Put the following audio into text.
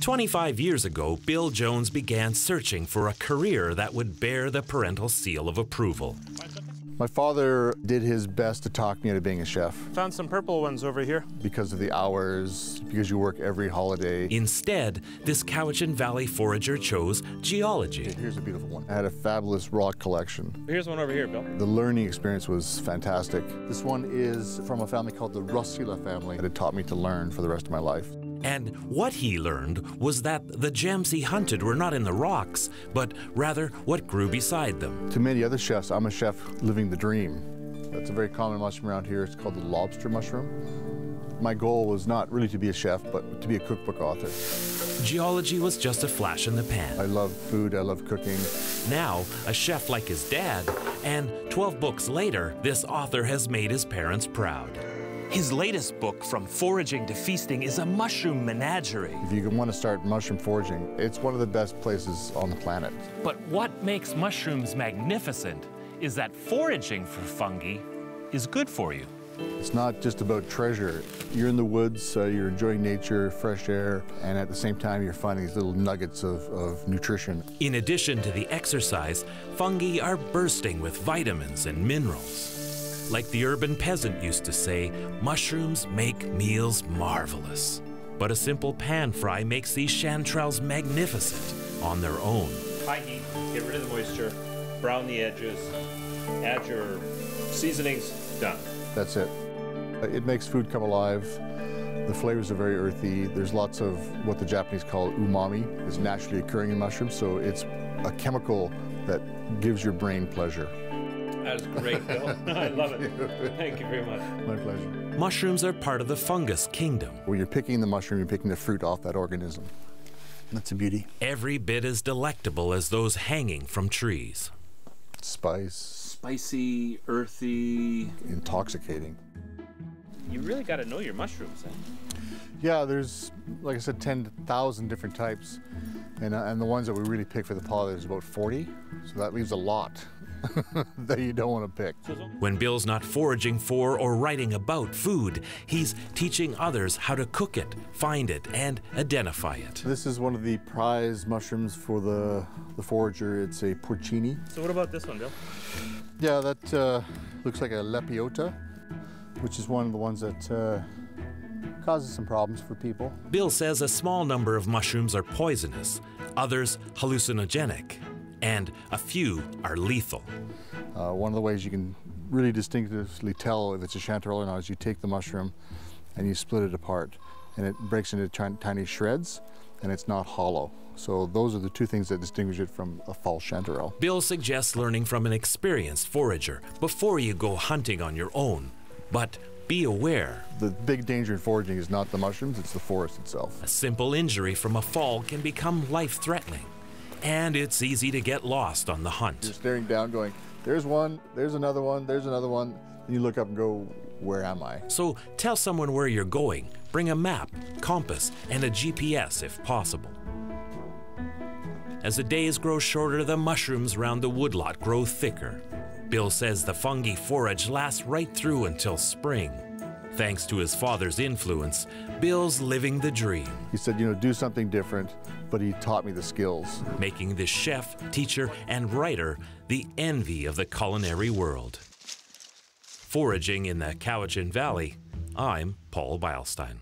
25 years ago, Bill Jones began searching for a career that would bear the parental seal of approval. My father did his best to talk me into being a chef. Found some purple ones over here. Because of the hours, because you work every holiday. Instead, this Cowichan Valley forager chose geology. Here's a beautiful one. I had a fabulous rock collection. Here's one over here, Bill. The learning experience was fantastic. This one is from a family called the Russula family that had taught me to learn for the rest of my life. And what he learned was that the gems he hunted were not in the rocks, but rather what grew beside them. To many other chefs, I'm a chef living the dream. That's a very common mushroom around here. It's called the lobster mushroom. My goal was not really to be a chef, but to be a cookbook author. Geology was just a flash in the pan. I love food, I love cooking. Now, a chef like his dad, and 12 books later, this author has made his parents proud. His latest book, From Foraging to Feasting, is a mushroom menagerie. If you want to start mushroom foraging, it's one of the best places on the planet. But what makes mushrooms magnificent is that foraging for fungi is good for you. It's not just about treasure. You're in the woods, you're enjoying nature, fresh air, and at the same time, you're finding these little nuggets of nutrition. In addition to the exercise, fungi are bursting with vitamins and minerals. Like the urban peasant used to say, mushrooms make meals marvelous. But a simple pan fry makes these chanterelles magnificent on their own. High heat, get rid of the moisture, brown the edges, add your seasonings, done. That's it. It makes food come alive. The flavors are very earthy. There's lots of what the Japanese call umami. It's naturally occurring in mushrooms, so it's a chemical that gives your brain pleasure. That is great, Bill. I love it. Thank you very much. My pleasure. Mushrooms are part of the fungus kingdom. When you're picking the mushroom, you're picking the fruit off that organism. That's a beauty. Every bit as delectable as those hanging from trees. Spice. Spicy, earthy. Intoxicating. You really got to know your mushrooms, eh? Yeah, there's, like I said, 10,000 different types. And the ones that we really pick for the pod is about 40, so that leaves a lot that you don't want to pick. When Bill's not foraging for or writing about food, he's teaching others how to cook it, find it, and identify it. This is one of the prize mushrooms for the forager. It's a porcini. So what about this one, Bill? Yeah, that looks like a lepiota, which is one of the ones that causes some problems for people. Bill says a small number of mushrooms are poisonous, others hallucinogenic, and a few are lethal. One of the ways you can really distinctively tell if it's a chanterelle or not is you take the mushroom and you split it apart, and it breaks into tiny shreds, and it's not hollow. So those are the two things that distinguish it from a false chanterelle. Bill suggests learning from an experienced forager before you go hunting on your own, but be aware. The big danger in foraging is not the mushrooms, it's the forest itself. A simple injury from a fall can become life-threatening, and it's easy to get lost on the hunt. You're staring down going, there's one, there's another one, there's another one, and you look up and go, where am I? So tell someone where you're going. Bring a map, compass, and a GPS if possible. As the days grow shorter, the mushrooms around the woodlot grow thicker. Bill says the fungi forage lasts right through until spring. Thanks to his father's influence, Bill's living the dream. He said, you know, do something different, but he taught me the skills. Making this chef, teacher, and writer the envy of the culinary world. Foraging in the Cowichan Valley, I'm Paul Beilstein.